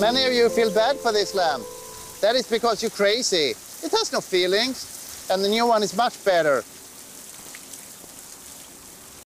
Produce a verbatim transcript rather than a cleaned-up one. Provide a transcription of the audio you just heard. Many of you feel bad for this lamb. That is because you're crazy. It has no feelings, and the new one is much better.